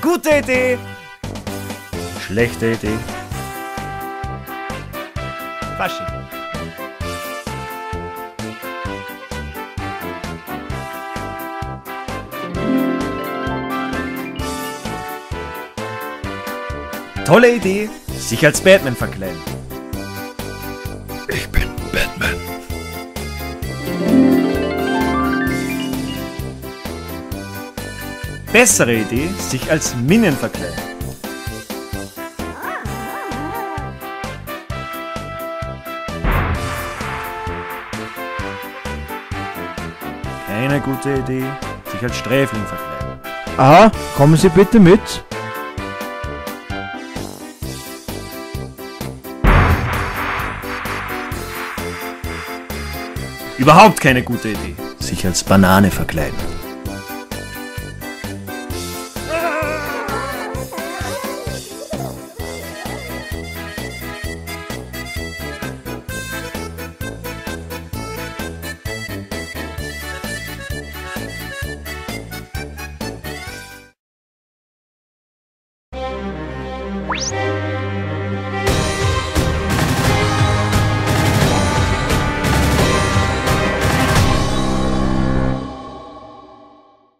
Gute Idee. Schlechte Idee. Fasching. Tolle Idee, sich als Batman verkleiden. Ich bin Batman. Bessere Idee, sich als Minion verkleiden. Keine gute Idee, sich als Sträfling verkleiden. Ah, kommen Sie bitte mit. Überhaupt keine gute Idee, sich als Banane verkleiden.